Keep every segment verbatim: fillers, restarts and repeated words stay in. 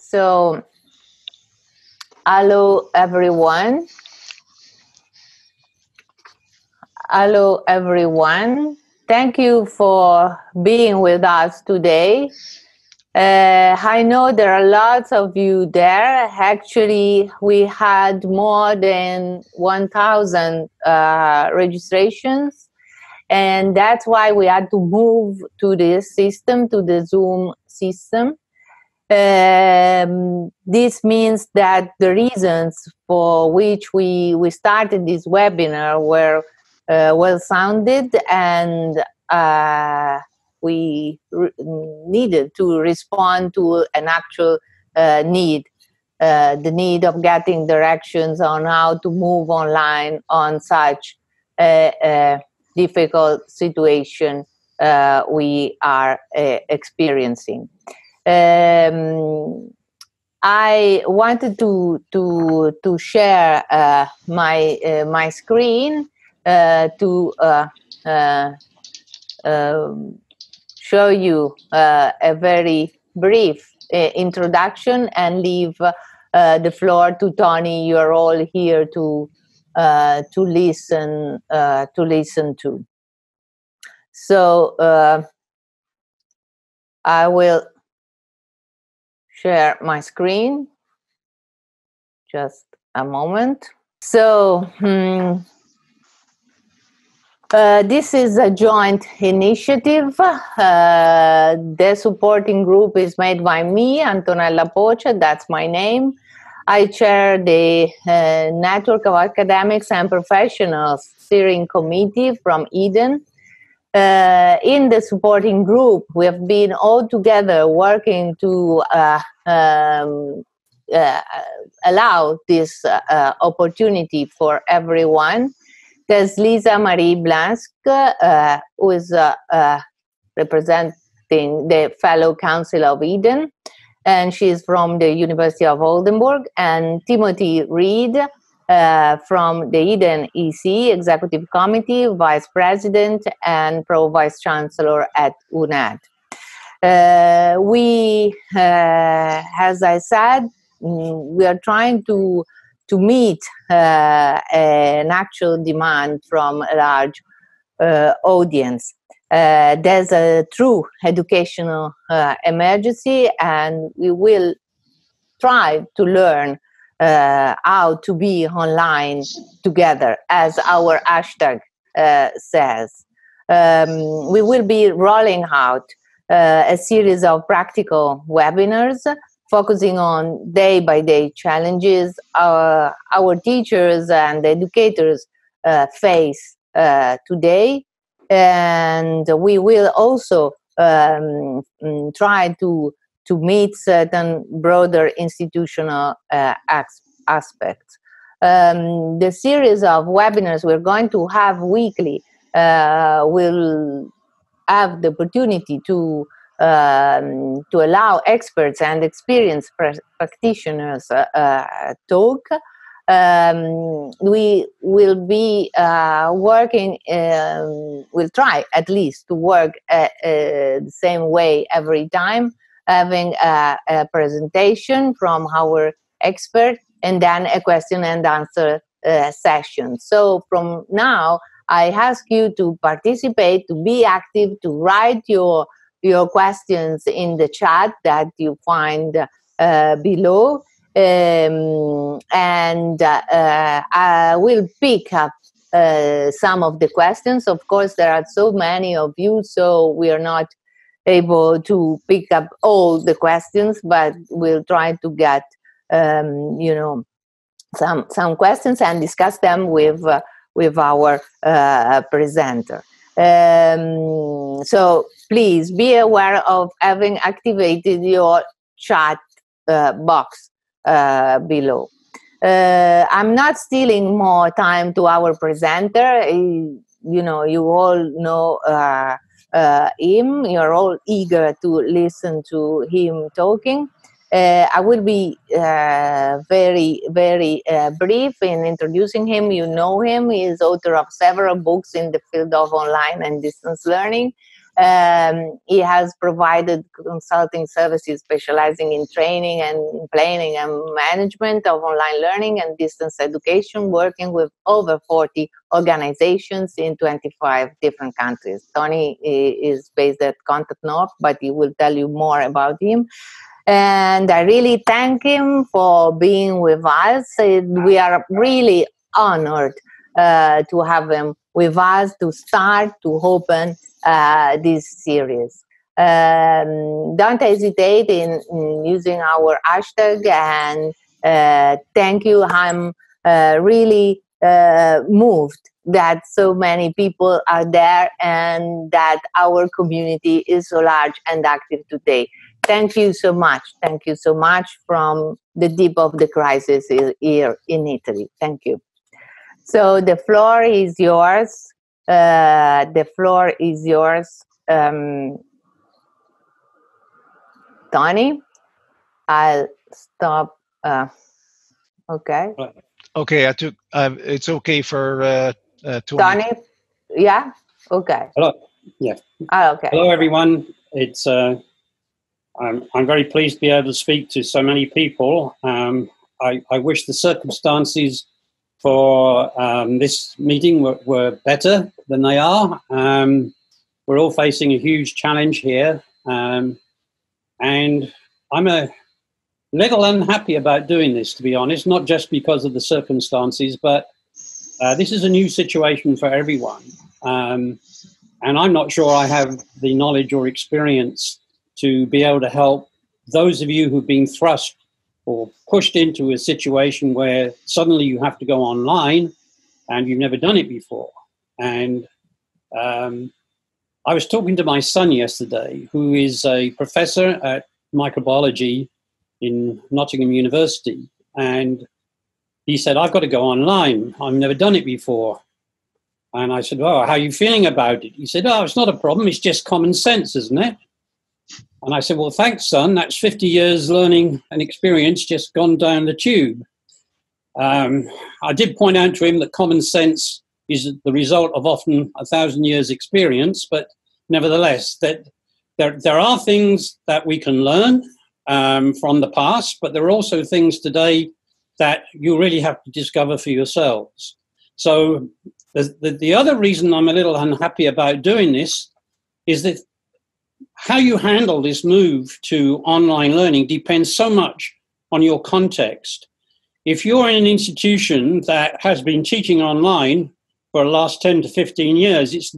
So, hello everyone. Hello everyone. Thank you for being with us today. Uh, I know there are lots of you there. Actually, we had more than one thousand uh, registrations, and that's why we had to move to this system, to the Zoom system. Um, this means that the reasons for which we, we started this webinar were Uh, well sounded, and uh, we needed to respond to an actual uh, need, uh, the need of getting directions on how to move online on such a, a difficult situation uh, we are uh, experiencing. Um, I wanted to to to share uh, my uh, my screen. Uh, to uh, uh, uh, show you uh, a very brief uh, introduction and leave uh, the floor to Tony. You are all here to uh, to listen uh, to listen to. So uh, I will share my screen. Just a moment. So. Hmm, Uh, this is a joint initiative. Uh, the supporting group is made by me, Antonella Poce, that's my name. I chair the uh, Network of Academics and Professionals Steering Committee from EDEN. Uh, in the supporting group, we have been all together working to uh, um, uh, allow this uh, opportunity for everyone. There's Lisa Marie Blask, uh, who is uh, uh, representing the Fellow Council of EDEN, and she's from the University of Oldenburg, and Timothy Reed uh, from the EDEN E C, Executive Committee, Vice President and Pro-Vice Chancellor at UNAD. Uh, we, uh, as I said, we are trying to to meet uh, an actual demand from a large uh, audience. Uh, there's a true educational uh, emergency, and we will try to learn uh, how to be online together, as our hashtag uh, says. Um, we will be rolling out uh, a series of practical webinars focusing on day-by-day challenges uh, our teachers and educators uh, face uh, today. And we will also um, try to, to meet certain broader institutional uh, aspects. Um, the series of webinars we're going to have weekly uh, will have the opportunity to Um, to allow experts and experienced practitioners uh, uh, talk. Um, we will be uh, working, um, we'll try at least to work uh, uh, the same way every time, having a, a presentation from our expert and then a question and answer uh, session. So from now, I ask you to participate, to be active, to write your your questions in the chat that you find uh, below, um, and uh, uh, I will pick up uh, some of the questions. Of course, there are so many of you, so we are not able to pick up all the questions, but we'll try to get um, you know, some some questions and discuss them with uh, with our uh, presenter. Um, so please be aware of having activated your chat uh, box uh, below. Uh, I'm not stealing more time to our presenter. He, you know, you all know uh, uh, him. You're all eager to listen to him talking. Uh, I will be uh, very, very uh, brief in introducing him. You know him. He is author of several books in the field of online and distance learning, Um, he has provided consulting services specializing in training and planning and management of online learning and distance education, working with over forty organizations in twenty-five different countries. Tony is based at Contact North, but he will tell you more about him. And I really thank him for being with us. We are really honored uh, to have him with us to start to open uh, this series. Um, don't hesitate in, in using our hashtag, and uh, thank you. I'm uh, really uh, moved that so many people are there and that our community is so large and active today. Thank you so much. Thank you so much from the deep of the crisis here in Italy. Thank you. So the floor is yours. Uh, the floor is yours, um, Tony. I'll stop. Uh, okay. Okay, I took. Uh, it's okay for uh, uh, Tony. Tony. Yeah. Okay. Hello. Yeah. Oh, okay. Hello, everyone. It's. Uh, I'm, I'm very pleased to be able to speak to so many people. Um, I, I wish the circumstances for um, this meeting were, were better than they are. Um, we're all facing a huge challenge here. Um, and I'm a little unhappy about doing this, to be honest, not just because of the circumstances, but uh, this is a new situation for everyone. Um, and I'm not sure I have the knowledge or experience to be able to help those of you who've been thrust or pushed into a situation where suddenly you have to go online and you've never done it before. And um, I was talking to my son yesterday, who is a professor at microbiology in Nottingham University. And he said, I've got to go online. I've never done it before. And I said, oh, how are you feeling about it? He said, oh, it's not a problem. It's just common sense, isn't it? And I said, well, thanks, son. That's fifty years learning and experience just gone down the tube. Um, I did point out to him that common sense is the result of often a thousand years experience, but nevertheless, that there, there are things that we can learn um, from the past, but there are also things today that you really have to discover for yourselves. So the, the, the other reason I'm a little unhappy about doing this is that how you handle this move to online learning depends so much on your context. If you're in an institution that has been teaching online for the last ten to fifteen years, it's,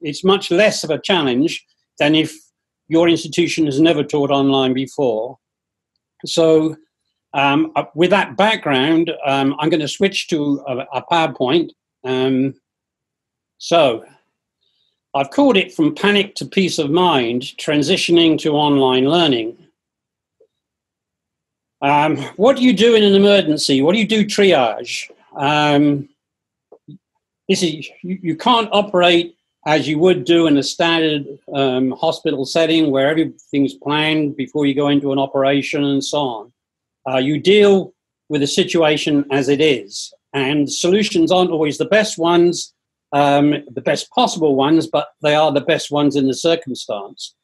it's much less of a challenge than if your institution has never taught online before. So um, with that background, um, I'm going to switch to a, a PowerPoint. Um, so... I've called it From Panic to Peace of Mind, Transitioning to Online Learning. Um, what do you do in an emergency? What do you do triage? Um, this is, you, you can't operate as you would do in a standard um, hospital setting where everything's planned before you go into an operation and so on. Uh, you deal with the situation as it is, and solutions aren't always the best ones, Um, the best possible ones, but they are the best ones in the circumstance.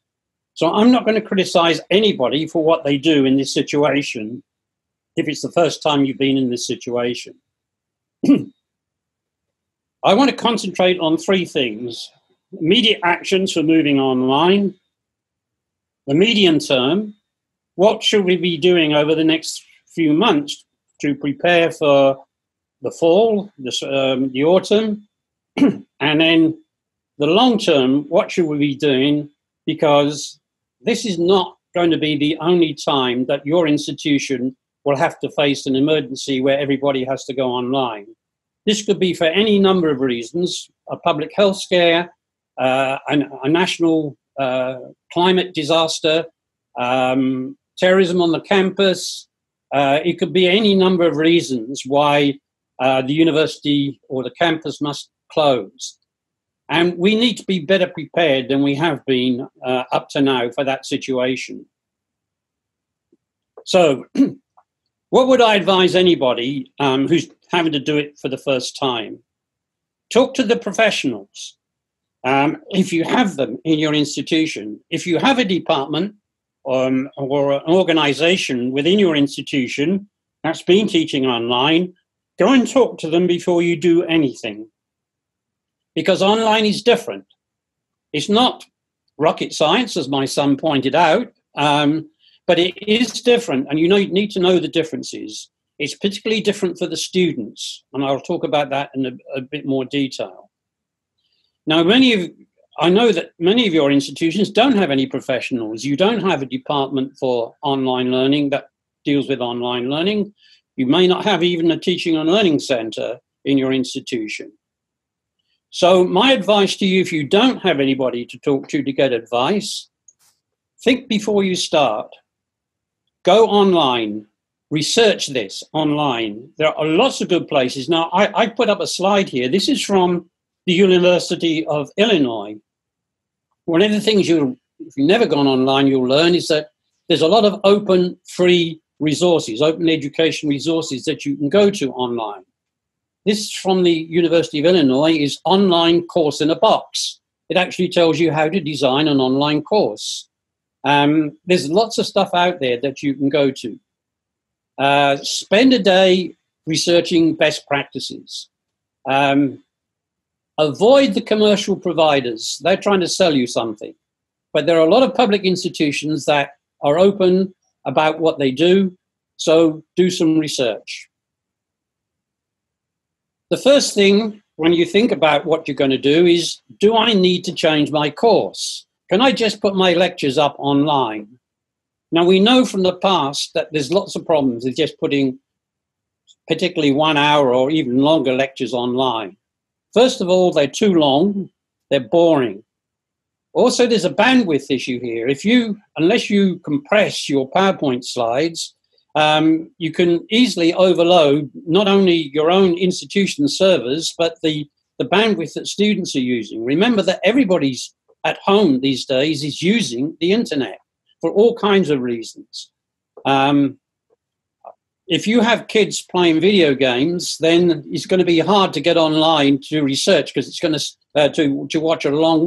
So I'm not going to criticize anybody for what they do in this situation if it's the first time you've been in this situation. I want to concentrate on three things: immediate actions for moving online, the medium term, what should we be doing over the next few months to prepare for the fall, this, um, the autumn, and then the long term, what should we be doing? Because this is not going to be the only time that your institution will have to face an emergency where everybody has to go online. This could be for any number of reasons: a public health scare, uh, an, a national uh, climate disaster, um, terrorism on the campus. Uh, it could be any number of reasons why uh, the university or the campus must closed. And we need to be better prepared than we have been uh, up to now for that situation. So what would I advise anybody um, who's having to do it for the first time? Talk to the professionals. um, if you have them in your institution. If you have a department um, or an organization within your institution that's been teaching online, go and talk to them before you do anything. Because online is different. It's not rocket science, as my son pointed out, um, but it is different, and you know, you need to know the differences. It's particularly different for the students, and I'll talk about that in a, a bit more detail. Now, many of, I know that many of your institutions don't have any professionals. You don't have a department for online learning that deals with online learning. You may not have even a teaching and learning centre in your institution. So my advice to you, if you don't have anybody to talk to to get advice, think before you start. Go online, research this online. There are lots of good places. Now, I, I put up a slide here. This is from the University of Illinois. One of the things you, if you've never gone online, you'll learn is that there's a lot of open, free resources, open education resources that you can go to online. This from the University of Illinois is online course in a box. It actually tells you how to design an online course. Um, there's lots of stuff out there that you can go to. Uh, spend a day researching best practices. Um, avoid the commercial providers. They're trying to sell you something. But there are a lot of public institutions that are open about what they do, so do some research. The first thing when you think about what you're going to do is, do I need to change my course? Can I just put my lectures up online? Now, we know from the past that there's lots of problems with just putting particularly one hour or even longer lectures online. First of all, they're too long, they're boring. Also, there's a bandwidth issue here. If you, unless you compress your PowerPoint slides, Um, you can easily overload not only your own institution servers, but the, the bandwidth that students are using. Remember that everybody's at home these days is using the internet for all kinds of reasons. Um, if you have kids playing video games, then it's going to be hard to get online to research because it's going to, uh, to, to watch a long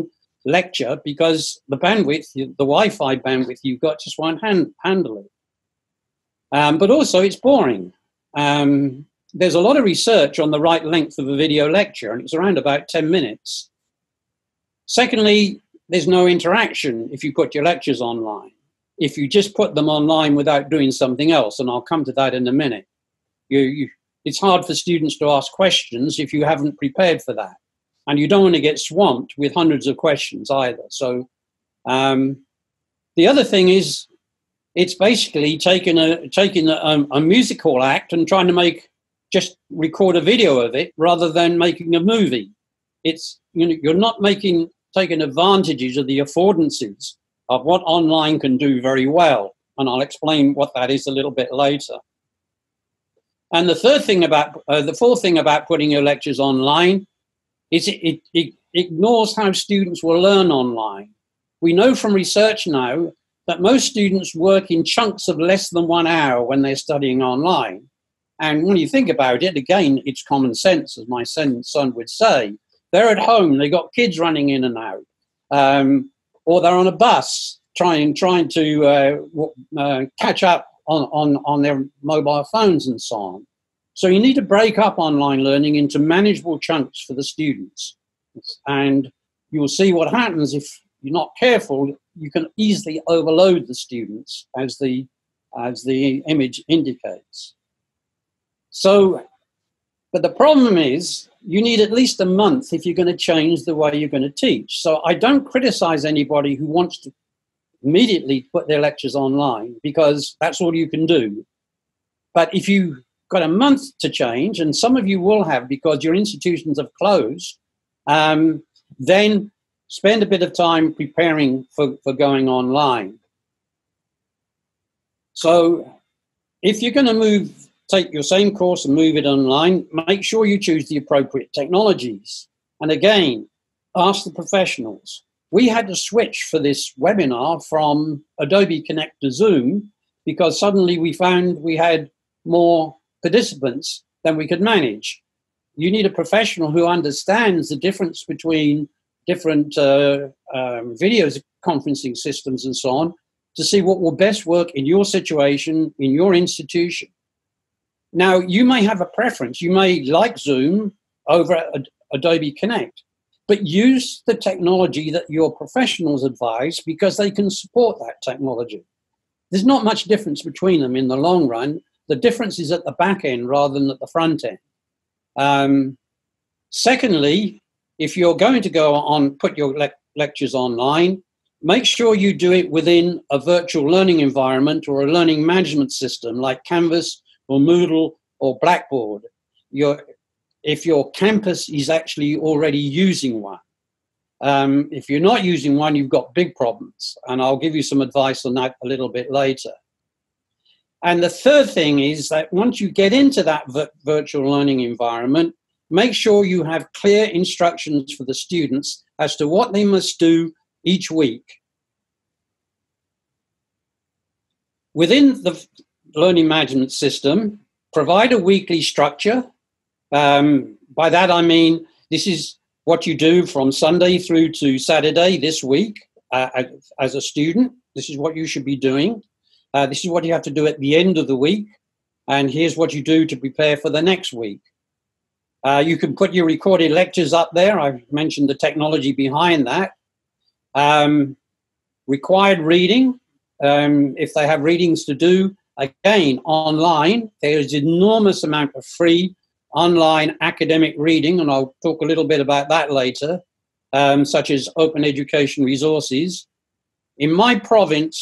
lecture because the bandwidth, the Wi-Fi bandwidth you've got just won't hand, handle it. Um, but also it's boring. Um, there's a lot of research on the right length of a video lecture, and it's around about ten minutes. Secondly, there's no interaction if you put your lectures online. If you just put them online without doing something else, and I'll come to that in a minute. You, you, it's hard for students to ask questions if you haven't prepared for that. And you don't want to get swamped with hundreds of questions either. So um, the other thing is, it's basically taking a taking a, um, a music hall act and trying to make just record a video of it rather than making a movie. It's you know you're not making taking advantages of the affordances of what online can do very well, and I'll explain what that is a little bit later. And the third thing about uh, the fourth thing about putting your lectures online is it, it, it ignores how students will learn online. We know from research now that most students work in chunks of less than one hour when they're studying online. And when you think about it, again, it's common sense, as my son would say. They're at home, they've got kids running in and out, um, or they're on a bus trying, trying to uh, uh, catch up on, on, on their mobile phones and so on. So you need to break up online learning into manageable chunks for the students. And you'll see what happens if you're not careful. You can easily overload the students, as the, as the image indicates. So, but the problem is you need at least a month if you're going to change the way you're going to teach. So I don't criticize anybody who wants to immediately put their lectures online, because that's all you can do. But if you've got a month to change, and some of you will have because your institutions have closed, um, then spend a bit of time preparing for, for going online. So if you're going to move, take your same course and move it online, make sure you choose the appropriate technologies. And again, ask the professionals. We had to switch for this webinar from Adobe Connect to Zoom because suddenly we found we had more participants than we could manage. You need a professional who understands the difference between different uh, um, video conferencing systems and so on, to see what will best work in your situation, in your institution. Now, you may have a preference. You may like Zoom over Ad- Adobe Connect, but use the technology that your professionals advise because they can support that technology. There's not much difference between them in the long run. The difference is at the back end rather than at the front end. Um, secondly, if you're going to go on, put your le- lectures online, make sure you do it within a virtual learning environment or a learning management system like Canvas or Moodle or Blackboard, your, if your campus is actually already using one. Um, if you're not using one, you've got big problems, and I'll give you some advice on that a little bit later. And the third thing is that once you get into that vir- virtual learning environment, make sure you have clear instructions for the students as to what they must do each week. Within the learning management system, provide a weekly structure. Um, by that I mean this is what you do from Sunday through to Saturday this week uh, as a student. This is what you should be doing. Uh, this is what you have to do at the end of the week, and here's what you do to prepare for the next week. Uh, you can put your recorded lectures up there. I've mentioned the technology behind that. Um, required reading, um, if they have readings to do, again, online, there is an enormous amount of free online academic reading, and I'll talk a little bit about that later, um, such as open education resources. In my province,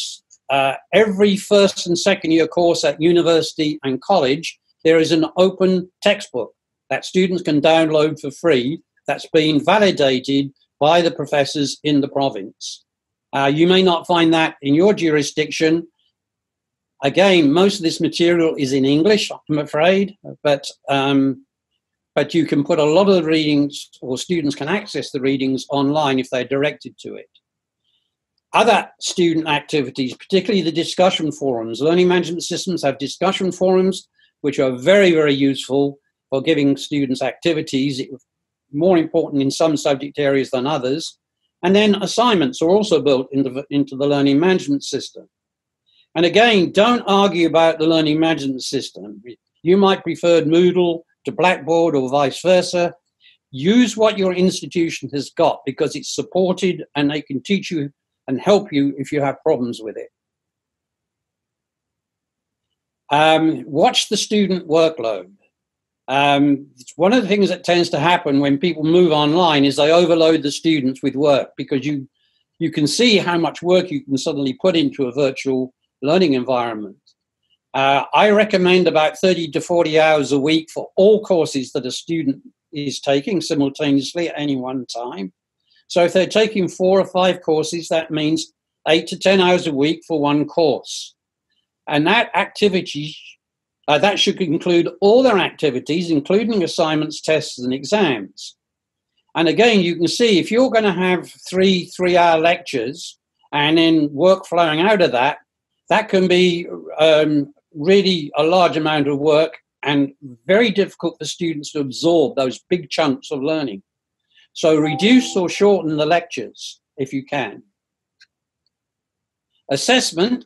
Uh, every first and second year course at university and college, there is an open textbook that students can download for free that's been validated by the professors in the province. Uh, you may not find that in your jurisdiction. Again, most of this material is in English, I'm afraid, but, um, but you can put a lot of the readings, or students can access the readings online if they're directed to it. Other student activities, particularly the discussion forums. Learning management systems have discussion forums, which are very, very useful for giving students activities, more important in some subject areas than others. And then assignments are also built into the, into the learning management system. And again, don't argue about the learning management system. You might prefer Moodle to Blackboard or vice versa. Use what your institution has got because it's supported and they can teach you and help you if you have problems with it. Um, watch the student workload. Um, one of the things that tends to happen when people move online is they overload the students with work because you, you can see how much work you can suddenly put into a virtual learning environment. Uh, I recommend about thirty to forty hours a week for all courses that a student is taking simultaneously at any one time. So if they're taking four or five courses, that means eight to ten hours a week for one course. And that activity, uh, that should include all their activities, including assignments, tests, and exams. And again, you can see if you're going to have three three-hour lectures and then work flowing out of that, that can be um, really a large amount of work and very difficult for students to absorb those big chunks of learning. So reduce or shorten the lectures if you can. Assessment,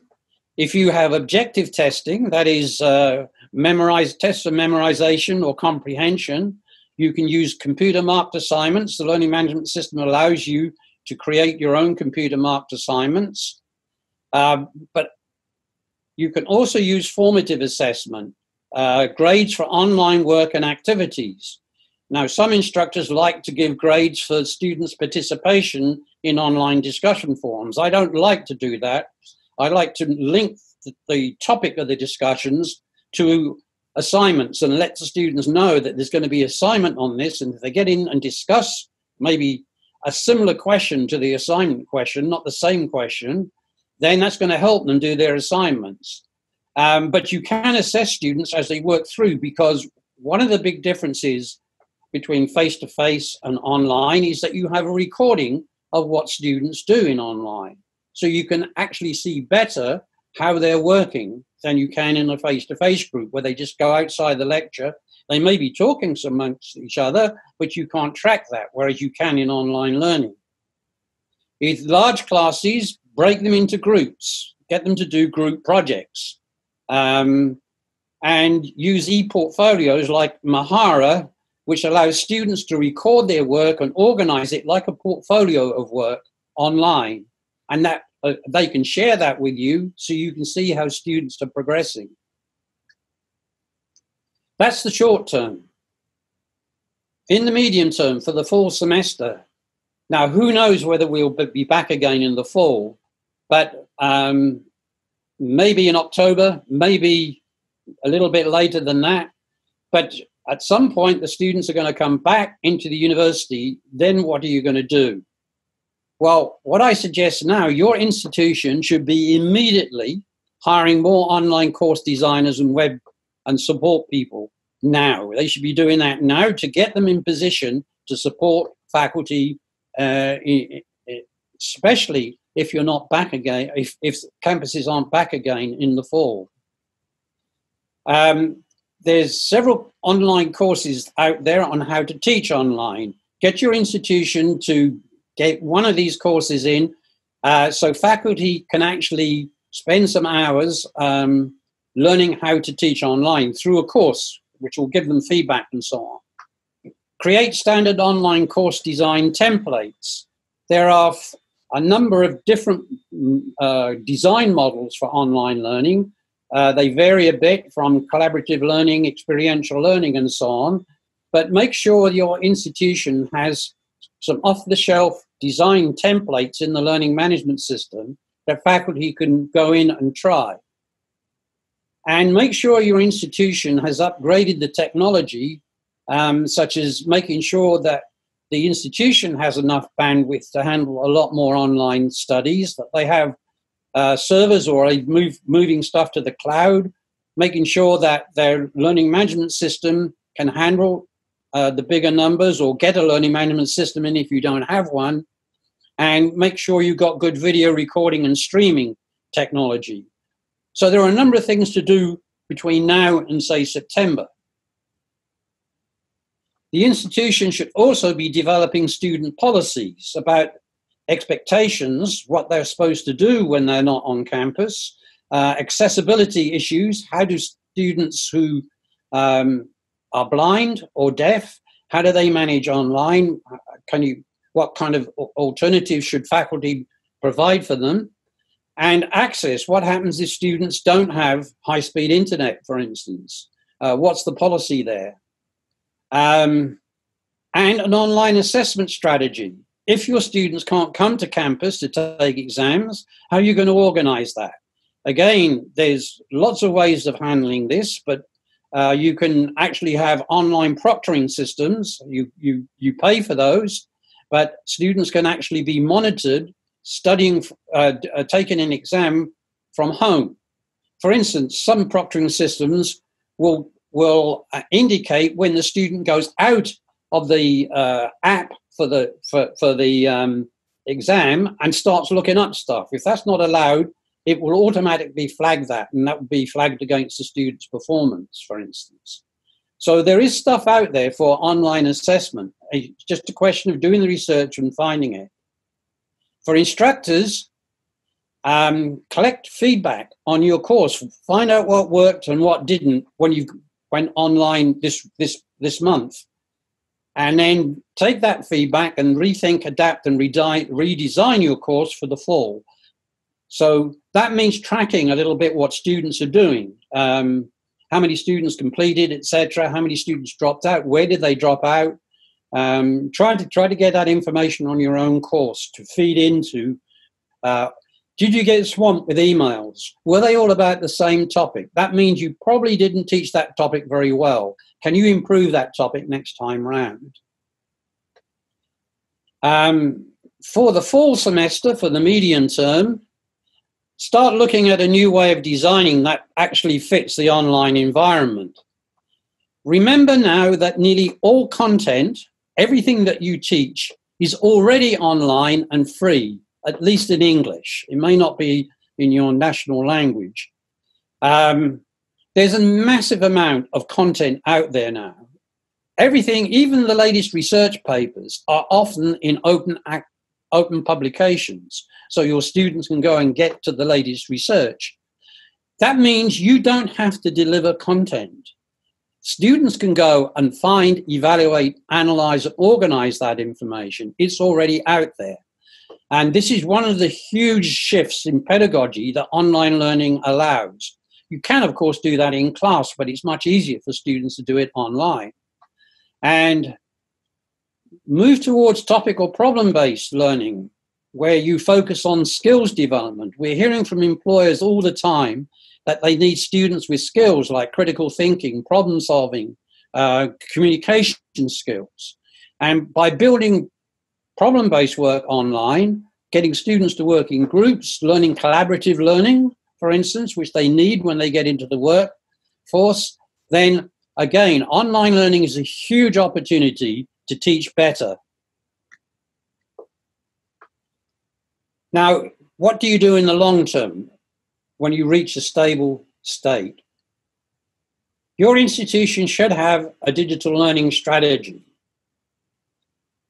if you have objective testing, that is uh, memorize, tests for memorization or comprehension, you can use computer-marked assignments. The learning management system allows you to create your own computer-marked assignments. Uh, but you can also use formative assessment, uh, grades for online work and activities. Now, some instructors like to give grades for students' participation in online discussion forums. I don't like to do that. I like to link the topic of the discussions to assignments and let the students know that there's going to be assignment on this, and if they get in and discuss maybe a similar question to the assignment question, not the same question, then that's going to help them do their assignments. Um, but you can assess students as they work through, because one of the big differences between face-to-face and online is that you have a recording of what students do in online. So you can actually see better how they're working than you can in a face-to-face group where they just go outside the lecture. They may be talking amongst each other, but you can't track that, whereas you can in online learning. It's large classes, break them into groups, get them to do group projects, um, and use e-portfolios like Mahara, which allows students to record their work and organize it like a portfolio of work online. And that uh, they can share that with you so you can see how students are progressing. That's the short term. In the medium term, for the fall semester, now who knows whether we'll be back again in the fall, but um, maybe in October, maybe a little bit later than that, but at some point the students are going to come back into the university. Then what are you going to do? Well, what I suggest now, your institution should be immediately hiring more online course designers and web and support people now. They should be doing that now to get them in position to support faculty, uh, especially if you're not back again, if, if campuses aren't back again in the fall. Um, There's several online courses out there on how to teach online. Get your institution to get one of these courses in uh, so faculty can actually spend some hours um, learning how to teach online through a course, which will give them feedback and so on. Create standard online course design templates. There are a number of different uh, design models for online learning. Uh, they vary a bit from collaborative learning, experiential learning, and so on. But make sure your institution has some off-the-shelf design templates in the learning management system that faculty can go in and try. And make sure your institution has upgraded the technology, um, such as making sure that the institution has enough bandwidth to handle a lot more online studies, that they have Uh, servers or move, moving stuff to the cloud, making sure that their learning management system can handle uh, the bigger numbers, or get a learning management system in if you don't have one, and make sure you've got good video recording and streaming technology. So there are a number of things to do between now and, say, September. The institution should also be developing student policies about expectations, what they're supposed to do when they're not on campus, uh, accessibility issues, how do students who um, are blind or deaf, how do they manage online? Can you, what kind of alternatives should faculty provide for them? And access, what happens if students don't have high-speed internet, for instance? Uh, what's the policy there? Um, and an online assessment strategy. If your students can't come to campus to take exams, how are you going to organize that? Again, there's lots of ways of handling this, but uh, you can actually have online proctoring systems. You, you, you pay for those, but students can actually be monitored studying, uh, uh, taking an exam from home. For instance, some proctoring systems will, will indicate when the student goes out of the uh, app for the for, for the um, exam and starts looking up stuff. If that's not allowed, it will automatically flag that, and that will be flagged against the student's performance, for instance. So there is stuff out there for online assessment. It's just a question of doing the research and finding it. For instructors, um, collect feedback on your course. Find out what worked and what didn't when you went online this this this month. And then take that feedback and rethink, adapt, and redesign your course for the fall. So that means tracking a little bit what students are doing, um, how many students completed, et cetera, how many students dropped out, where did they drop out. Um, try to try to get that information on your own course to feed into. Uh, did you get swamped with emails? Were they all about the same topic? That means you probably didn't teach that topic very well. Can you improve that topic next time round? Um, for the fall semester, for the medium term, start looking at a new way of designing that actually fits the online environment. Remember now that nearly all content, everything that you teach, is already online and free, at least in English. It may not be in your national language. Um, There's a massive amount of content out there now. Everything, even the latest research papers, are often in open, open publications, so your students can go and get to the latest research. That means you don't have to deliver content. Students can go and find, evaluate, analyze, and organize that information. It's already out there. And this is one of the huge shifts in pedagogy that online learning allows. You can, of course, do that in class, but it's much easier for students to do it online. And move towards topic or problem-based learning, where you focus on skills development. We're hearing from employers all the time that they need students with skills like critical thinking, problem solving, uh, communication skills. And by building problem-based work online, getting students to work in groups, learning collaborative learning, for instance, which they need when they get into the workforce, then again, online learning is a huge opportunity to teach better. Now, what do you do in the long term when you reach a stable state? Your institution should have a digital learning strategy.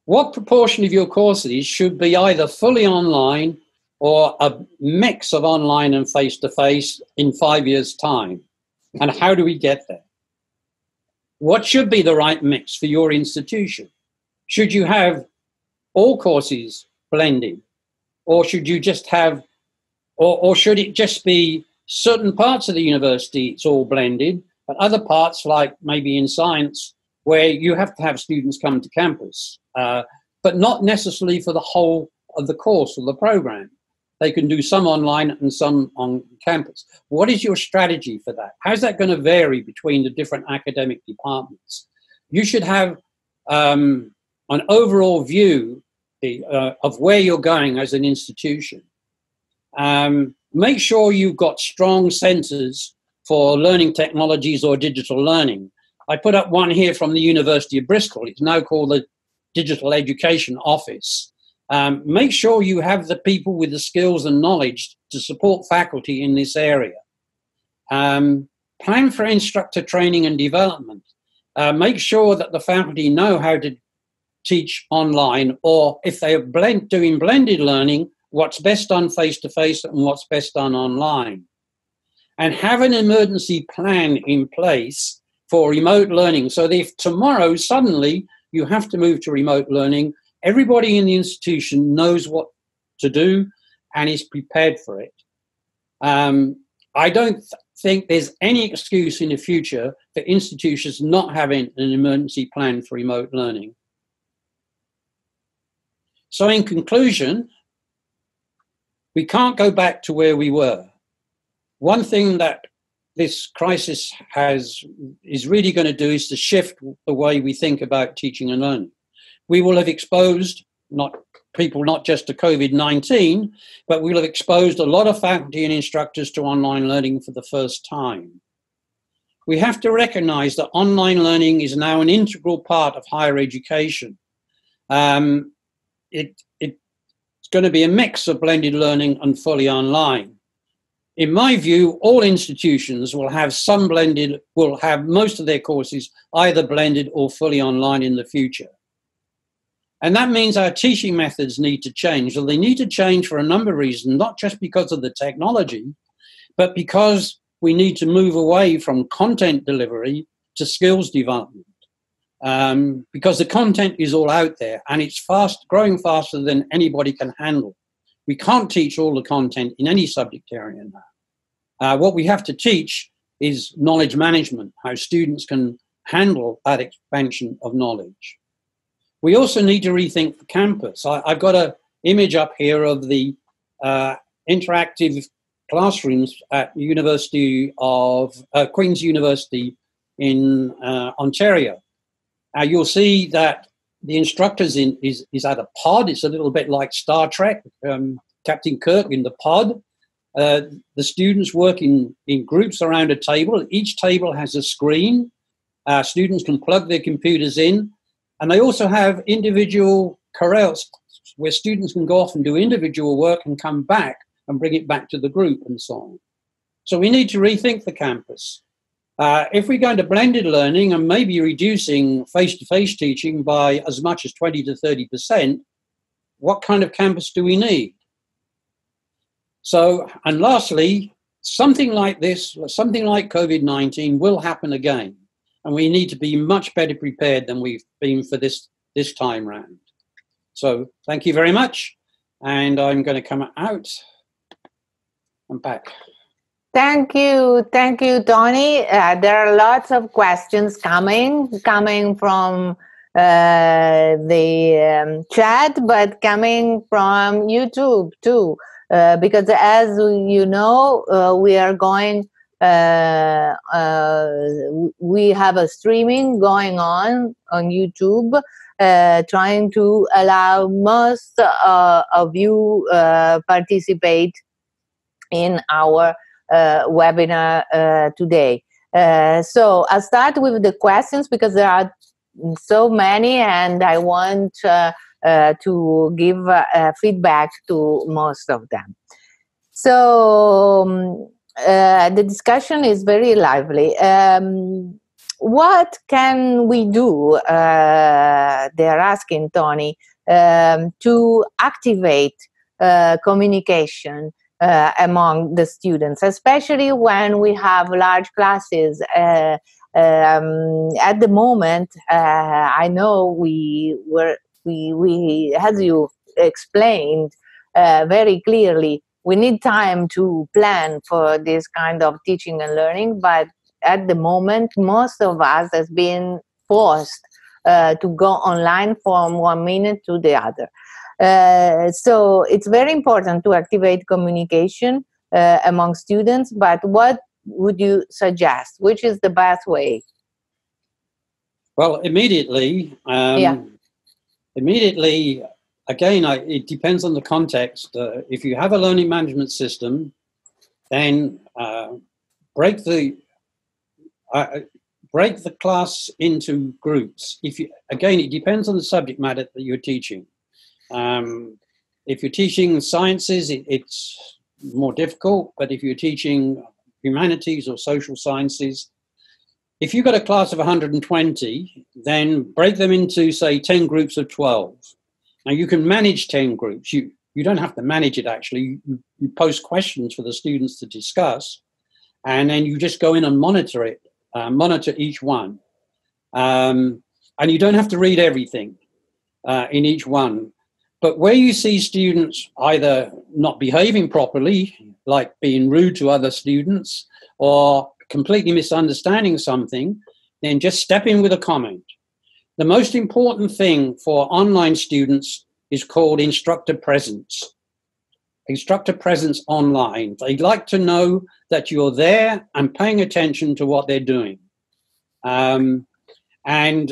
What proportion of your courses should be either fully online or a mix of online and face-to-face in five years' time? And how do we get there? What should be the right mix for your institution? Should you have all courses blended? Or should you just have, or, or should it just be certain parts of the university it's all blended, but other parts, like maybe in science, where you have to have students come to campus, uh, but not necessarily for the whole of the course or the program. They can do some online and some on campus. What is your strategy for that? How's that going to vary between the different academic departments? You should have um, an overall view Uh, of where you're going as an institution. Um, make sure you've got strong centers for learning technologies or digital learning. I put up one here from the University of Bristol. It's now called the Digital Education Office. Um, make sure you have the people with the skills and knowledge to support faculty in this area. Um, plan for instructor training and development. Uh, make sure that the faculty know how to teach online, or if they are blend, doing blended learning, what's best done face-to-face and what's best done online. And have an emergency plan in place for remote learning, so that if tomorrow suddenly you have to move to remote learning, everybody in the institution knows what to do and is prepared for it. Um, I don't th- think there's any excuse in the future for institutions not having an emergency plan for remote learning. So in conclusion, we can't go back to where we were. One thing that this crisis has is really going to do is to shift the way we think about teaching and learning. We will have exposed not people not just to COVID nineteen, but we'll have exposed a lot of faculty and instructors to online learning for the first time. We have to recognize that online learning is now an integral part of higher education. Um, It, it, it's going to be a mix of blended learning and fully online. In my view, all institutions will have some blended, will have most of their courses either blended or fully online in the future. And that means our teaching methods need to change. Well, they need to change for a number of reasons, not just because of the technology, but because we need to move away from content delivery to skills development. Um, because the content is all out there and it's fast, growing faster than anybody can handle. We can't teach all the content in any subject area now. Uh, what we have to teach is knowledge management, how students can handle that expansion of knowledge. We also need to rethink the campus. I, I've got an image up here of the uh, interactive classrooms at University of uh, Queen's University in uh, Ontario. Uh, you'll see that the instructors in is, is at a pod. It's a little bit like Star Trek, um, Captain Kirk in the pod. Uh, the students work in, in groups around a table. Each table has a screen. Uh, students can plug their computers in. And they also have individual corrals where students can go off and do individual work and come back and bring it back to the group and so on. So we need to rethink the campus. Uh, if we go into blended learning and maybe reducing face-to-face teaching by as much as twenty to thirty percent, what kind of Canvas do we need? So, and lastly, something like this, something like COVID nineteen will happen again, and we need to be much better prepared than we've been for this, this time round. So thank you very much, and I'm going to come out and back. Thank you. Thank you, Tony. Uh, there are lots of questions coming, coming from uh, the um, chat, but coming from YouTube too, uh, because as you know, uh, we are going, uh, uh, we have a streaming going on on YouTube, uh, trying to allow most uh, of you uh, participate in our Uh, webinar uh, today. Uh, so I'll start with the questions because there are so many, and I want uh, uh, to give uh, uh, feedback to most of them. So um, uh, the discussion is very lively. Um, what can we do, uh, they're asking Tony, um, to activate uh, communication Uh, among the students, especially when we have large classes. Uh, um, at the moment, uh, I know we were, we, we, as you explained uh, very clearly, we need time to plan for this kind of teaching and learning, but at the moment, most of us has been forced uh, to go online from one minute to the other. Uh, so it's very important to activate communication uh, among students, but what would you suggest? Which is the best way? Well, immediately, um, yeah. immediately, again, I, it depends on the context. Uh, if you have a learning management system, then uh, break the uh, break the class into groups. If you, again, it depends on the subject matter that you're teaching. Um, if you're teaching sciences, it, it's more difficult, but if you're teaching humanities or social sciences, if you've got a class of one hundred and twenty, then break them into, say, ten groups of twelve. Now, you can manage ten groups. You, you don't have to manage it, actually. You, you post questions for the students to discuss, and then you just go in and monitor it, uh, monitor each one. Um, and you don't have to read everything uh, in each one. But where you see students either not behaving properly, like being rude to other students or completely misunderstanding something, then just step in with a comment. The most important thing for online students is called instructor presence. Instructor presence online. They'd like to know that you're there and paying attention to what they're doing. Um, and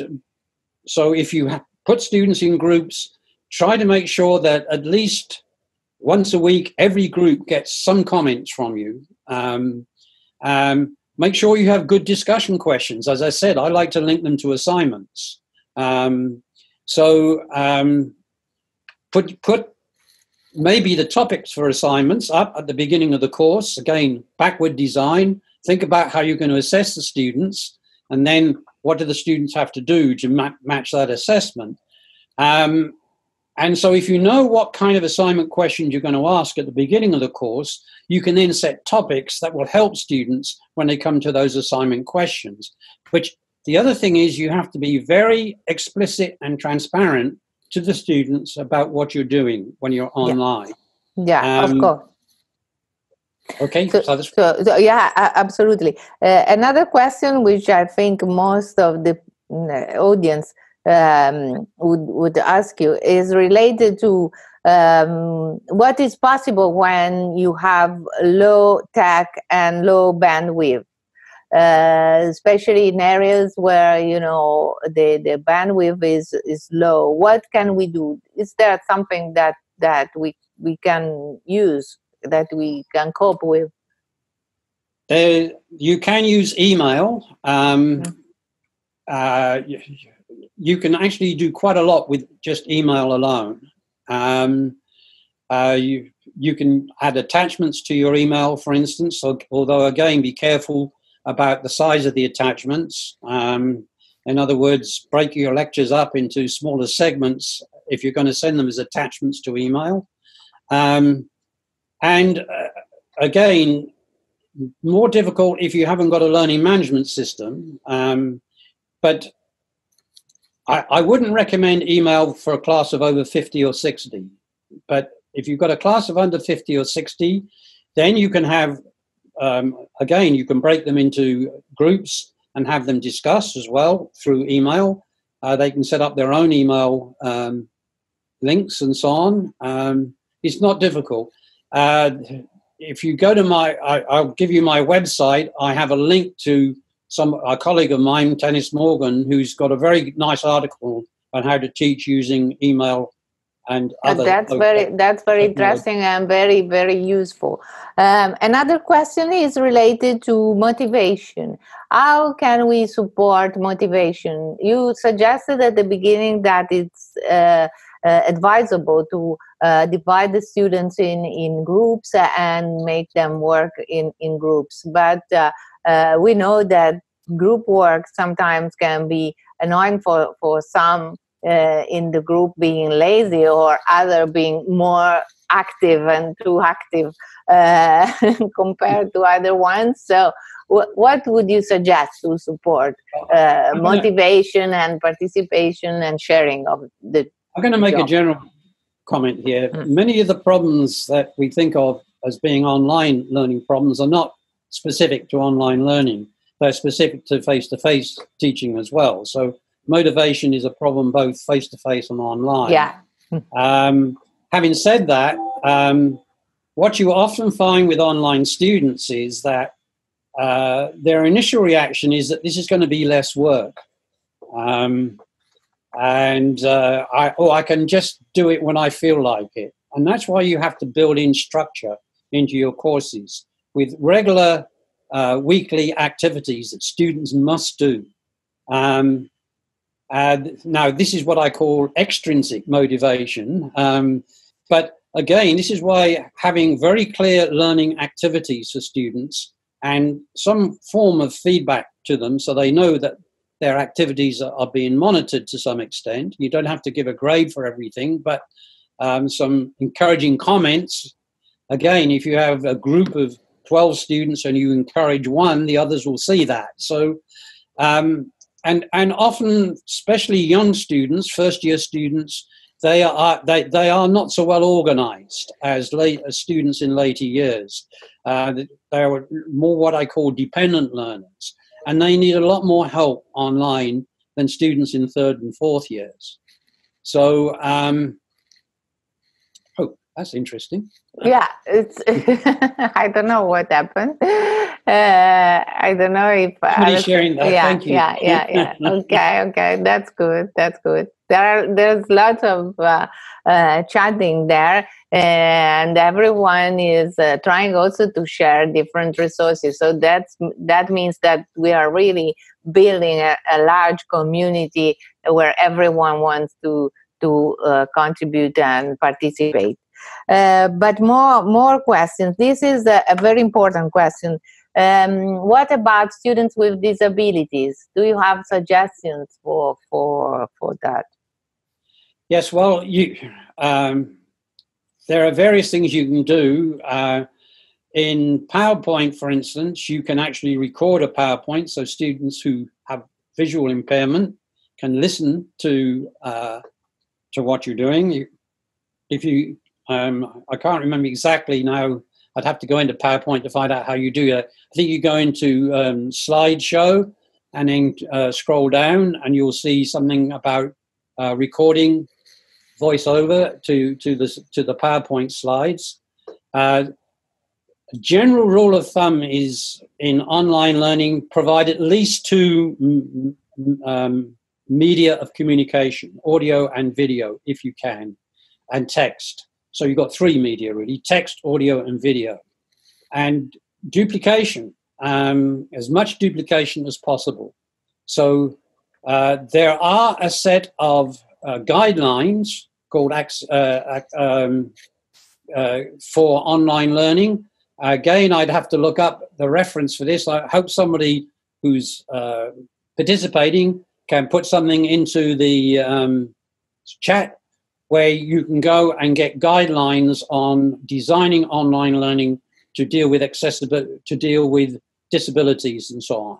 so if you put students in groups, try to make sure that at least once a week, every group gets some comments from you. Um, um, make sure you have good discussion questions. As I said, I like to link them to assignments. Um, so um, put, put maybe the topics for assignments up at the beginning of the course. Again, backward design. Think about how you're going to assess the students, and then what do the students have to do to ma- match that assessment. Um, And so if you know what kind of assignment questions you're going to ask at the beginning of the course, you can then set topics that will help students when they come to those assignment questions. Which the other thing is, you have to be very explicit and transparent to the students about what you're doing when you're online. Yeah, yeah um, of course. Okay. So, so, so, so, yeah, absolutely. Uh, another question which I think most of the audience Um, would, would ask you is related to um, what is possible when you have low tech and low bandwidth, uh, especially in areas where, you know, the, the bandwidth is, is low. What can we do? Is there something that, that we, we can use, that we can cope with? Uh, you can use email. Um, mm-hmm. uh, you, You can actually do quite a lot with just email alone. Um, uh, you, you can add attachments to your email, for instance, although, again, be careful about the size of the attachments. Um, in other words, break your lectures up into smaller segments if you're going to send them as attachments to email. Um, and uh, again, more difficult if you haven't got a learning management system. Um, but I, I wouldn't recommend email for a class of over fifty or sixty. But if you've got a class of under fifty or sixty, then you can have, um, again, you can break them into groups and have them discuss as well through email. Uh, they can set up their own email um, links and so on. Um, it's not difficult. Uh, if you go to my, I, I'll give you my website. I have a link to some a colleague of mine, Tannis Morgan, who's got a very nice article on how to teach using email and other. That's very, that's very interesting and very, very useful. Um, another question is related to motivation. How can we support motivation? You suggested at the beginning that it's uh, uh, advisable to uh, divide the students in, in groups and make them work in, in groups. But uh, uh, we know that group work sometimes can be annoying for, for some Uh, in the group being lazy or other being more active and too active uh, compared to other ones. So wh what would you suggest to support uh, motivation and participation and sharing of the I'm going to make job. a general comment here. Mm-hmm. Many of the problems that we think of as being online learning problems are not specific to online learning. They're specific to face-to-face teaching as well. So motivation is a problem both face-to-face and online. Yeah. um, having said that, um, what you often find with online students is that uh, their initial reaction is that this is going to be less work. Um, and, uh, I, oh, I can just do it when I feel like it. And that's why you have to build in structure into your courses with regular uh, weekly activities that students must do. Um, Uh, now, this is what I call extrinsic motivation. Um, but again, this is why having very clear learning activities for students and some form of feedback to them so they know that their activities are, are being monitored to some extent. You don't have to give a grade for everything, but um, some encouraging comments. Again, if you have a group of twelve students and you encourage one, the others will see that. So, um, And, and often, especially young students, first-year students, they are, they, they are not so well organised as, late, as students in later years. Uh, they are more what I call dependent learners, and they need a lot more help online than students in third and fourth years. So, um, oh, that's interesting. Yeah, it's I don't know what happened. Uh, I don't know if I was, sharing that. Yeah, Thank you. yeah, yeah, yeah. Okay, okay, that's good. That's good. There are there's lots of uh, uh, chatting there, and everyone is uh, trying also to share different resources. So that's that means that we are really building a, a large community where everyone wants to to uh, contribute and participate. Uh, but more more questions. This is a, a very important question. Um, what about students with disabilities? Do you have suggestions for for for that? Yes, well, you, um, there are various things you can do. Uh, in PowerPoint, for instance, you can actually record a PowerPoint so students who have visual impairment can listen to uh, to what you're doing. You, if you, um, I can't remember exactly now. I'd have to go into PowerPoint to find out how you do that. I think you go into um, slideshow and then uh, scroll down and you'll see something about uh, recording voiceover to, to, the, to the PowerPoint slides. Uh, general rule of thumb is in online learning, provide at least two um, media of communication, audio and video if you can, and text. So you've got three media really, text, audio and video. And duplication, um, as much duplication as possible. So uh, there are a set of uh, guidelines called uh, um, uh, for online learning. Again, I'd have to look up the reference for this. I hope somebody who's uh, participating can put something into the um, chat where you can go and get guidelines on designing online learning to deal with accessibility, to deal with disabilities and so on.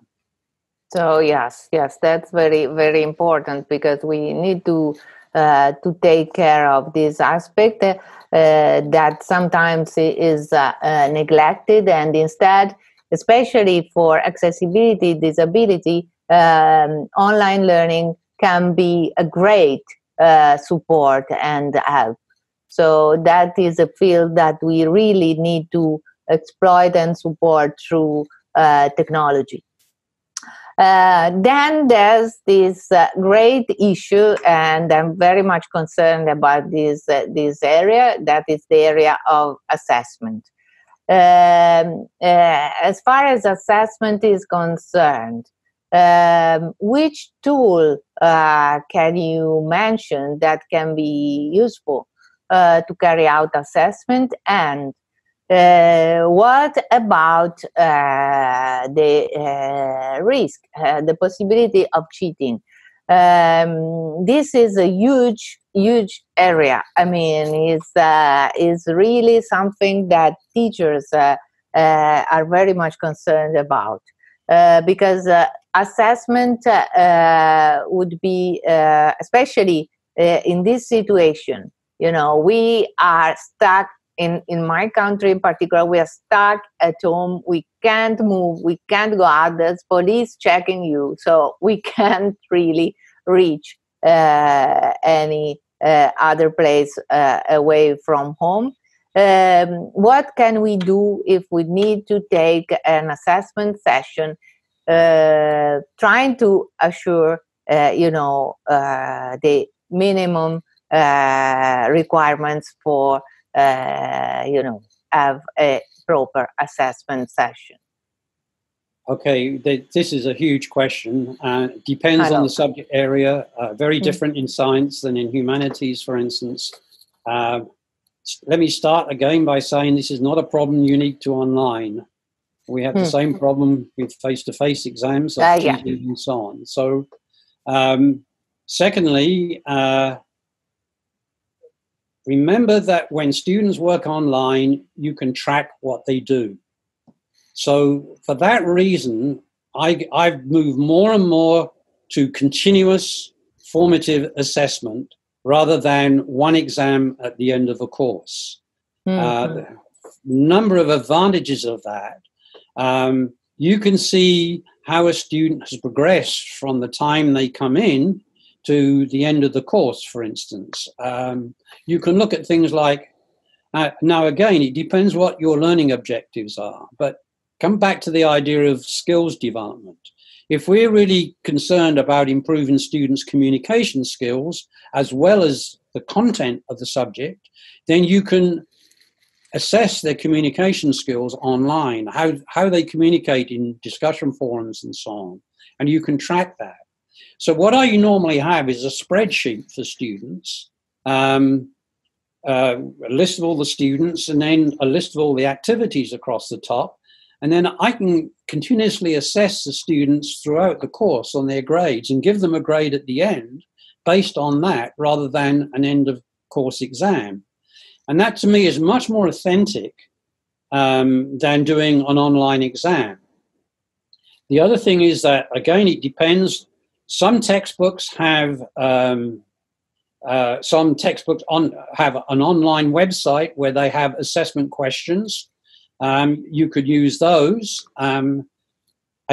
So yes, yes, that's very, very important, because we need to uh, to take care of this aspect uh, that sometimes is uh, uh, neglected, and instead, especially for accessibility, disability, um, online learning can be a great uh, support and help. So that is a field that we really need to exploit and support through uh, technology. Uh, then there's this uh, great issue, and I'm very much concerned about this, uh, this area, that is the area of assessment. Um, uh, as far as assessment is concerned, um, which tool uh, can you mention that can be useful uh, to carry out assessment, and Uh, what about uh, the uh, risk, uh, the possibility of cheating? Um, this is a huge, huge area. I mean, it's, uh, it's really something that teachers uh, uh, are very much concerned about, uh, because uh, assessment uh, would be, uh, especially uh, in this situation, you know, we are stuck. In, in my country in particular, we are stuck at home. We can't move. We can't go out. There's police checking you. So we can't really reach uh, any uh, other place uh, away from home. Um, what can we do if we need to take an assessment session, uh, trying to assure, uh, you know, uh, the minimum uh, requirements for Uh, you know, have a proper assessment session? Okay, the, this is a huge question. Uh, depends Hello. on the subject area. Uh, very mm-hmm. different in science than in humanities, for instance. Uh, let me start again by saying this is not a problem unique to online. We have mm-hmm. the same problem with face-to-face exams uh, yeah. and so on. So, um, secondly, uh, remember that when students work online, you can track what they do. So for that reason, I, I've moved more and more to continuous formative assessment rather than one exam at the end of a course. Mm-hmm. Uh, number of advantages of that. Um, you can see how a student has progressed from the time they come in to the end of the course, for instance. Um, you can look at things like, uh, now again, it depends what your learning objectives are, but come back to the idea of skills development. If we're really concerned about improving students' communication skills, as well as the content of the subject, then you can assess their communication skills online, how, how they communicate in discussion forums and so on, and you can track that. So what I normally have is a spreadsheet for students, um, uh, a list of all the students, and then a list of all the activities across the top. And then I can continuously assess the students throughout the course on their grades and give them a grade at the end based on that, rather than an end of course exam. And that to me is much more authentic um, than doing an online exam. The other thing is that, again, it depends. Some textbooks have um, uh, some textbooks on have an online website where they have assessment questions. Um, you could use those. Um,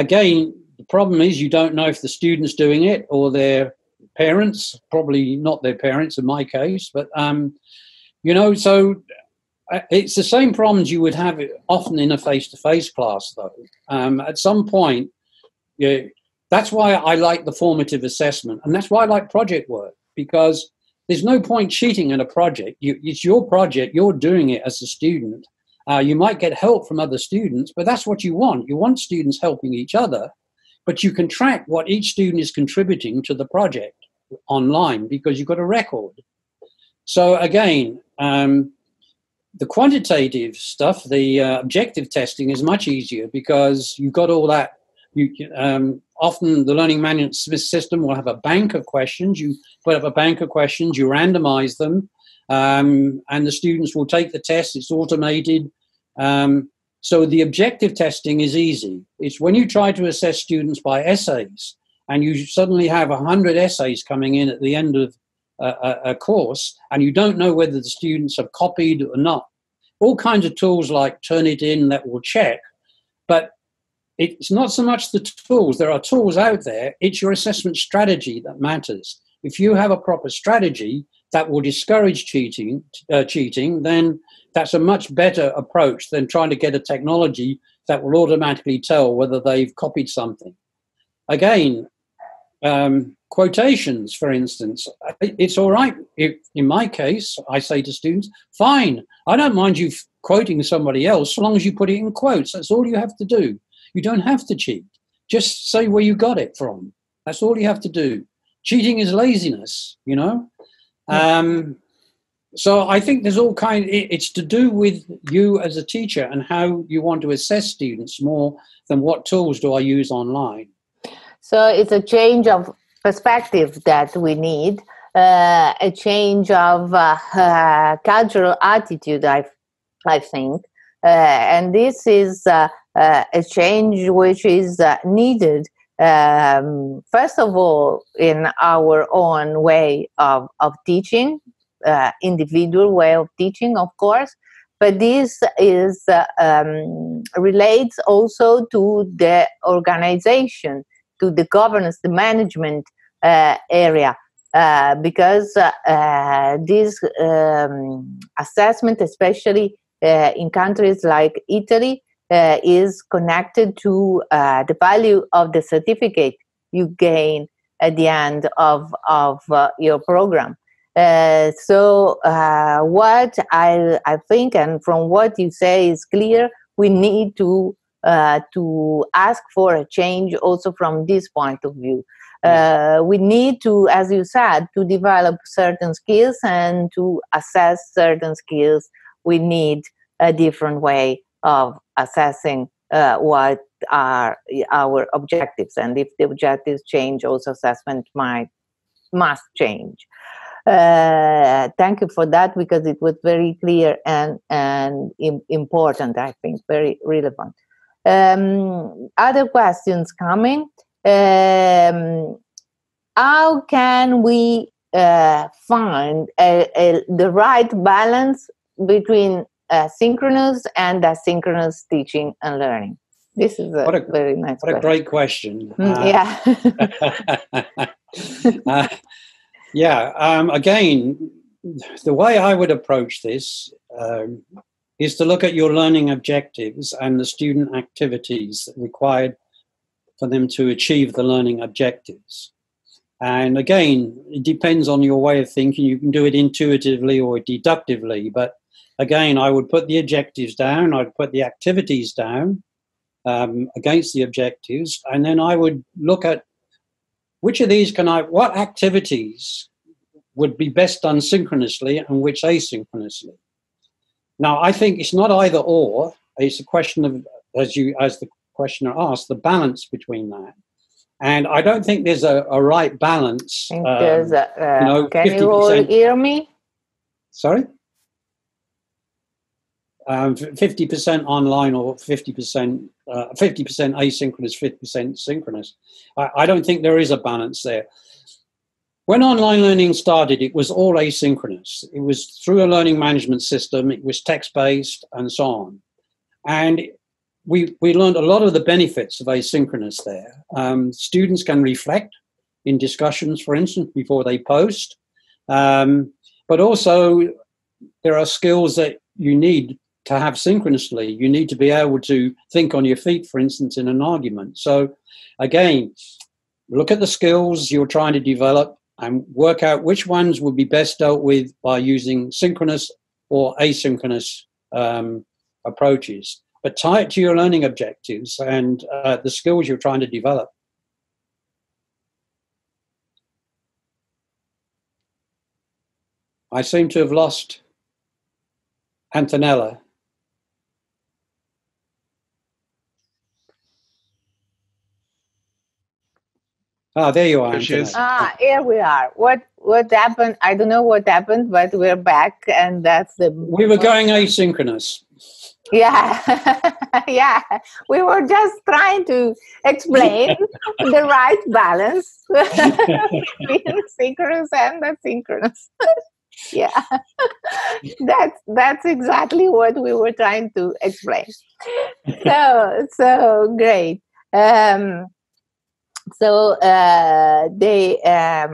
again, the problem is you don't know if the student's doing it or their parents. Probably not their parents in my case, but um, you know. So it's the same problems you would have often in a face-to-face class, though. Um, at some point, you. That's why I like the formative assessment, and that's why I like project work, because there's no point cheating in a project. You, it's your project. You're doing it as a student. Uh, you might get help from other students, but that's what you want. You want students helping each other, but you can track what each student is contributing to the project online because you've got a record. So again, um, the quantitative stuff, the uh, objective testing is much easier because you've got all that You can, um, often the learning management system will have a bank of questions. You put up a bank of questions, you randomize them, um, and the students will take the test. It's automated. Um, so the objective testing is easy. It's when you try to assess students by essays and you suddenly have one hundred essays coming in at the end of a, a course and you don't know whether the students have copied or not. All kinds of tools like Turnitin that will check, but it's not so much the tools. There are tools out there. It's your assessment strategy that matters. If you have a proper strategy that will discourage cheating, uh, cheating, then that's a much better approach than trying to get a technology that will automatically tell whether they've copied something. Again, um, quotations, for instance, it's all right. If, in my case, I say to students, fine, I don't mind you quoting somebody else so long as you put it in quotes. That's all you have to do. You don't have to cheat. Just say where you got it from. That's all you have to do. Cheating is laziness, you know. Um, so I think there's all kind of, it's to do with you as a teacher and how you want to assess students more than what tools do I use online. So it's a change of perspective that we need, uh, a change of uh, uh, cultural attitude, I, I think. Uh, and this is uh, uh, a change which is uh, needed, um, first of all, in our own way of, of teaching, uh, individual way of teaching, of course. But this is uh, um, relates also to the organization, to the governance, the management uh, area, uh, because uh, uh, this um, assessment, especially uh, in countries like Italy, uh, is connected to uh, the value of the certificate you gain at the end of, of uh, your program. Uh, so uh, what I, I think, and from what you say is clear, we need to Uh, to ask for a change also from this point of view. Uh, we need to, as you said, to develop certain skills and to assess certain skills. We need a different way of assessing uh, what are our objectives. And if the objectives change, also assessment might must change. Uh, thank you for that, because it was very clear and, and im- important, I think, very relevant. Um, other questions coming. Um, how can we uh, find a, a, the right balance between uh, synchronous and asynchronous teaching and learning? This is a, what a very nice what question. a great question. Mm, uh, yeah. uh, yeah. Um, again, the way I would approach this um, is to look at your learning objectives and the student activities required for them to achieve the learning objectives. And again, it depends on your way of thinking. You can do it intuitively or deductively, but again, I would put the objectives down, I'd put the activities down um, against the objectives, and then I would look at which of these can I, what activities would be best done synchronously and which asynchronously. Now, I think it's not either or, it's a question of, as you, as the questioner asked, the balance between that. And I don't think there's a, a right balance. Um, there's a, uh, you know, can you all hear me? Sorry? Um, fifty percent online or fifty percent, uh, fifty percent asynchronous, fifty percent synchronous. I, I don't think there is a balance there. When online learning started, it was all asynchronous. It was through a learning management system. It was text-based and so on. And we, we learned a lot of the benefits of asynchronous there. Um, students can reflect in discussions, for instance, before they post. Um, but also, there are skills that you need to have synchronously. You need to be able to think on your feet, for instance, in an argument. So, again, look at the skills you're trying to develop and work out which ones would be best dealt with by using synchronous or asynchronous um, approaches. But tie it to your learning objectives and uh, the skills you're trying to develop. I seem to have lost Antonella. Oh, there you are. There she is. Ah, here we are. What what happened? I don't know what happened, but we're back, and that's the. We were going asynchronous. Yeah, yeah. We were just trying to explain the right balance between synchronous and asynchronous. Yeah, that's that's exactly what we were trying to explain. So so great. Um, So uh, the um,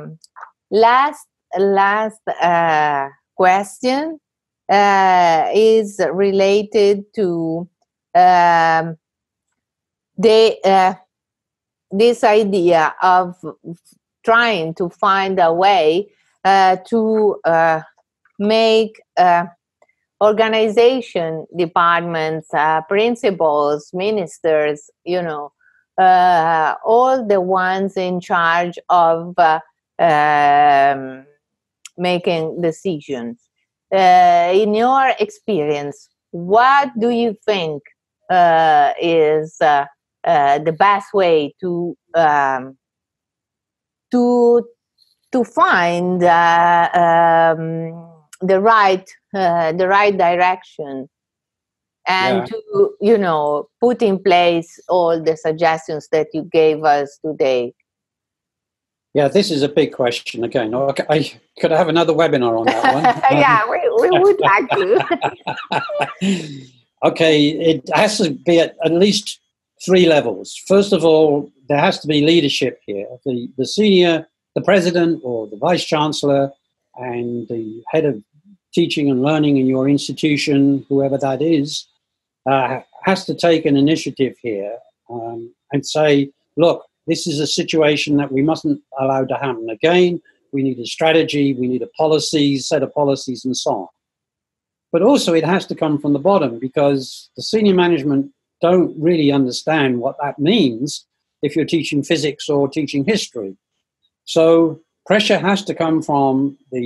last last uh, question uh, is related to um, the uh, this idea of trying to find a way uh, to uh, make uh, organization departments, uh, principals, ministers, you know. Uh, all the ones in charge of uh, um, making decisions. Uh, in your experience, what do you think uh, is uh, uh, the best way to um, to to find uh, um, the right uh, the right direction? And yeah. to, you know, put in place all the suggestions that you gave us today. Yeah, this is a big question again. Okay, I, could I have another webinar on that one? Um, yeah, we, we would like to. Okay, it has to be at, at least three levels. First of all, there has to be leadership here. The, the senior, the president or the vice chancellor and the head of teaching and learning in your institution, whoever that is, Uh, has to take an initiative here um, and say, look, this is a situation that we mustn't allow to happen again. We need a strategy, we need a policy, set of policies and so on. But also it has to come from the bottom because the senior management don't really understand what that means if you're teaching physics or teaching history. So pressure has to come from the,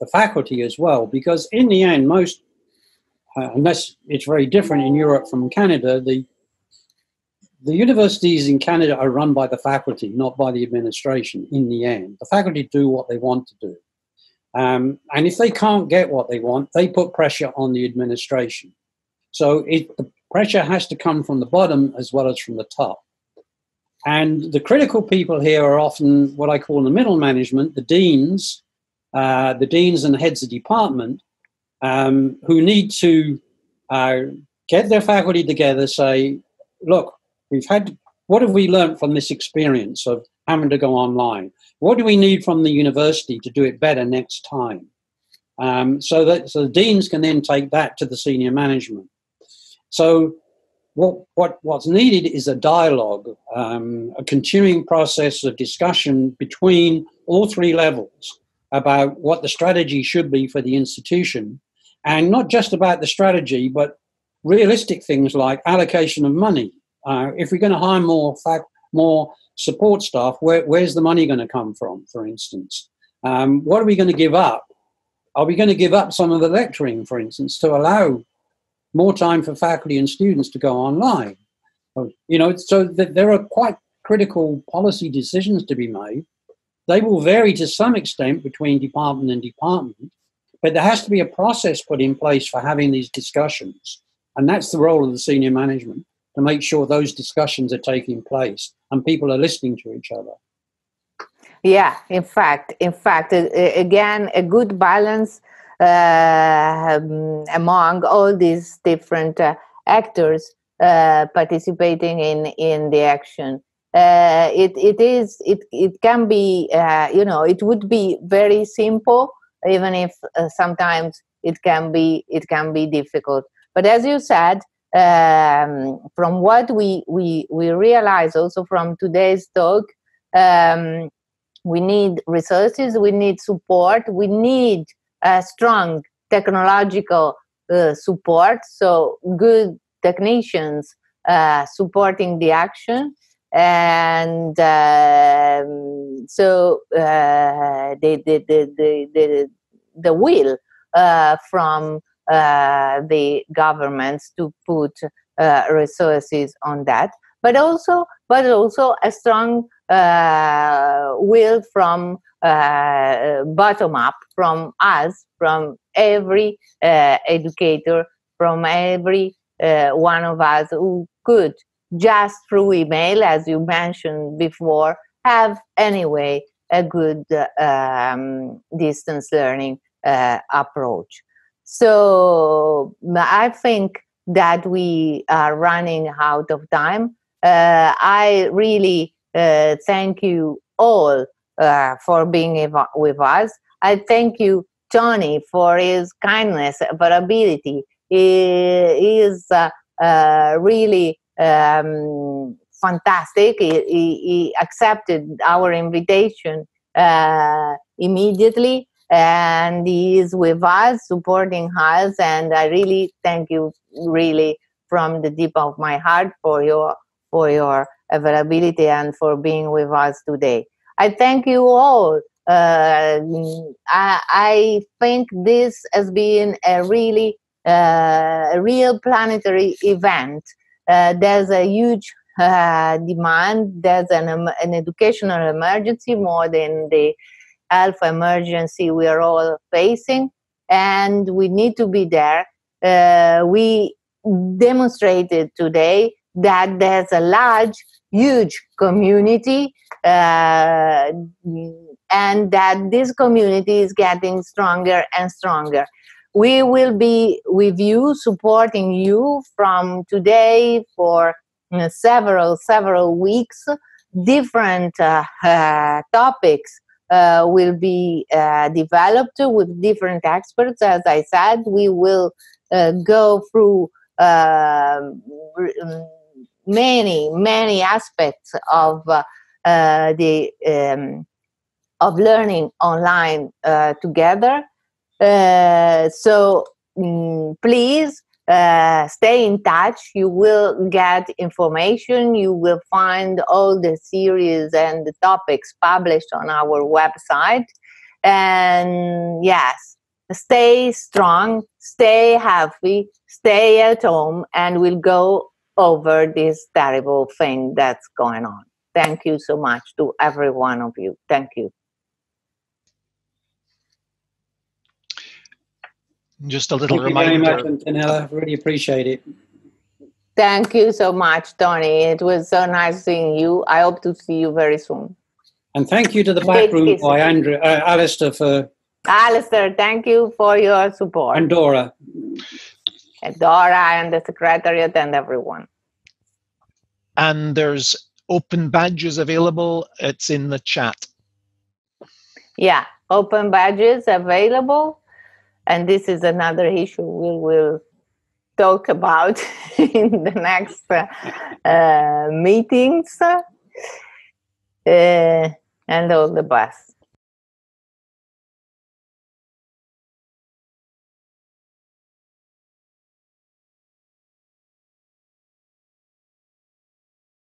the faculty as well because in the end, most Uh, unless it's very different in Europe from Canada, the the universities in Canada are run by the faculty, not by the administration in the end. The faculty do what they want to do. Um, and if they can't get what they want, they put pressure on the administration. So it, the pressure has to come from the bottom as well as from the top. And the critical people here are often what I call the middle management, the deans, uh, the deans and the heads of department, Um, who need to uh, get their faculty together, say, look, we've had, what have we learned from this experience of having to go online? What do we need from the university to do it better next time? Um, so that so the deans can then take that to the senior management. So what, what, what's needed is a dialogue, um, a continuing process of discussion between all three levels about what the strategy should be for the institution. And not just about the strategy, but realistic things like allocation of money. Uh, if we're going to hire more fac more support staff, where, where's the money going to come from, for instance? Um, what are we going to give up? Are we going to give up some of the lecturing, for instance, to allow more time for faculty and students to go online? You know, so that there are quite critical policy decisions to be made. They will vary to some extent between department and department. But there has to be a process put in place for having these discussions. And that's the role of the senior management, to make sure those discussions are taking place and people are listening to each other. Yeah, in fact, in fact, uh, again, a good balance uh, um, among all these different uh, actors uh, participating in, in the action. Uh, it, it is, it, it can be, uh, you know, it would be very simple, even if uh, sometimes it can be it can be difficult. But as you said, um, from what we we we realize also from today's talk, um, we need resources, we need support, we need uh, strong technological uh, support. So good technicians uh, supporting the action. And uh, so uh, the, the, the, the, the will uh, from uh, the governments to put uh, resources on that, but also but also a strong uh, will from uh, bottom up, from us, from every uh, educator, from every uh, one of us who could, just through email, as you mentioned before, have anyway a good um, distance learning uh, approach. So I think that we are running out of time. Uh, I really uh, thank you all uh, for being ev- with us. I thank you, Tony, for his kindness, availability. He is uh, uh, really um, fantastic. He, he accepted our invitation uh, immediately. And he is with us, supporting us, and I really thank you, really, from the deep of my heart for your for your availability and for being with us today. I thank you all. Uh, I, I think this has been a really uh, real planetary event. Uh, there's a huge uh, demand. There's an um, an educational emergency more than the health emergency we are all facing, and we need to be there. Uh, we demonstrated today that there's a large, huge community, uh, and that this community is getting stronger and stronger. We will be with you, supporting you from today for you know, several, several weeks. Different uh, uh, topics Uh, will be uh, developed with different experts. As I said, we will uh, go through uh, many, many aspects of uh, uh, the um, of learning online uh, together. Uh, so um, please uh, stay in touch. You will get information. You will find all the series and the topics published on our website. And yes, stay strong, stay healthy, stay at home, and we'll go over this terrible thing that's going on. Thank you so much to every one of you. Thank you. Just a little Thank reminder. Thank you very much, Antonella. Really appreciate it. Thank you so much, Tony. It was so nice seeing you. I hope to see you very soon. And thank you to the backroom boy, Andrew, uh, Alistair, for... Alistair, thank you for your support. And Dora. And Dora and the Secretariat and everyone. And there's open badges available. It's in the chat. Yeah, open badges available. And this is another issue we will talk about in the next uh, uh, meetings. Uh, and all the best.